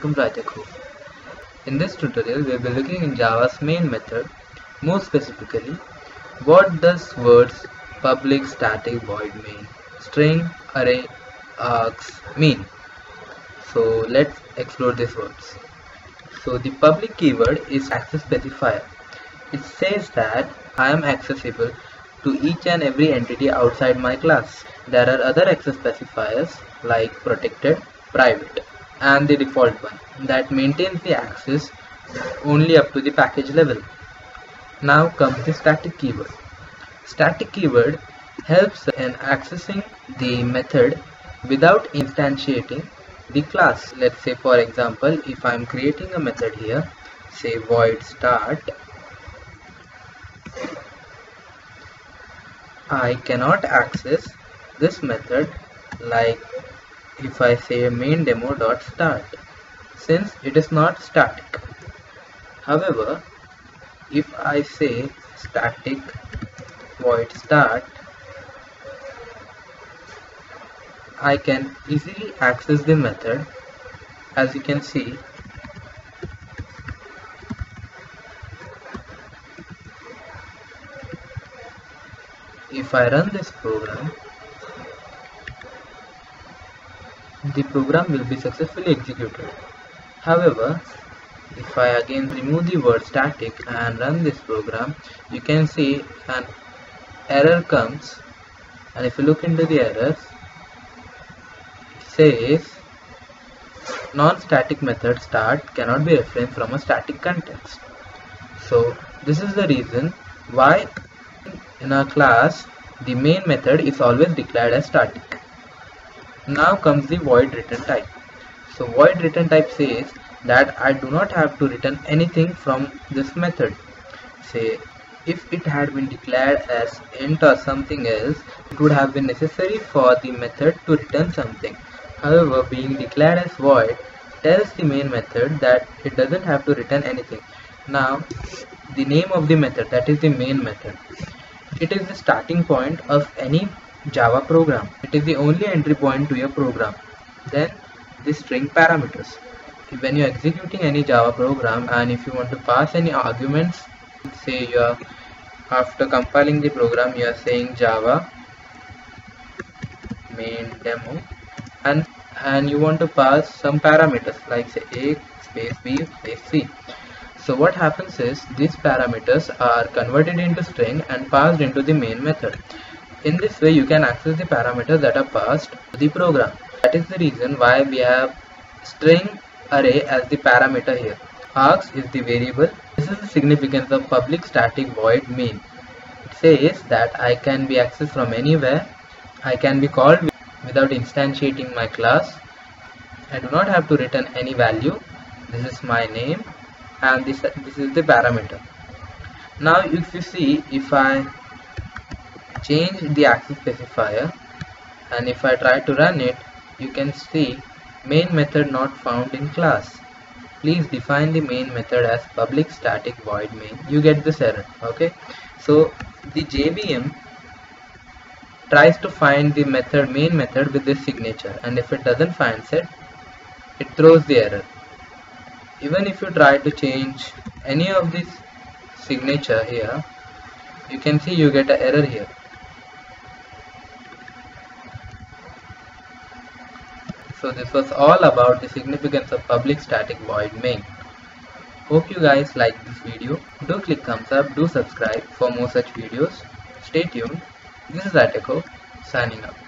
welcome to ITecHope. In this tutorial we will be looking in Java's main method, more specifically what does words public static void main, string, array, args mean. So let's explore these words. So the public keyword is access specifier. It says that I am accessible to each and every entity outside my class. There are other access specifiers like protected, private, and the default one that maintains the access only up to the package level. Now comes the static keyword. Static keyword helps in accessing the method without instantiating the class. Let's say, for example, if I am creating a method here, say void start, I cannot access this method like if I say main demo dot start, since it is not static. However, if I say static void start, I can easily access the method. As you can see, if I run this program, the program will be successfully executed. However, if I again remove the word static and run this program, you can see an error comes, and if you look into the errors, it says non-static method start cannot be referenced from a static context. So this is the reason why in our class the main method is always declared as static. Now comes the void return type. So void return type says that I do not have to return anything from this method. Say if it had been declared as int or something else, it would have been necessary for the method to return something. However, being declared as void tells the main method that it doesn't have to return anything. Now the name of the method, that is the main method, it is the starting point of any Java program. It is the only entry point to your program. Then the string parameters. When you are executing any Java program and if you want to pass any arguments, say you are, after compiling the program, you are saying Java main demo and you want to pass some parameters like say A space B space C. So what happens is these parameters are converted into string and passed into the main method. In this way you can access the parameters that are passed to the program. That is the reason why we have string array as the parameter here. Args is the variable. This is the significance of public static void main. It says that I can be accessed from anywhere. I can be called without instantiating my class. I do not have to return any value. This is my name. And this is the parameter. Now if you see, if I change the access specifier and if I try to run it, you can see main method not found in class. Please define the main method as public static void main. You get this error. Okay, so the JVM tries to find the method main method with this signature, and if it doesn't find it, it throws the error. Even if you try to change any of this signature here, you can see you get an error here. So this was all about the significance of public static void main. Hope you guys like this video. Do click thumbs up, do subscribe for more such videos. Stay tuned. This is ITecHope signing out.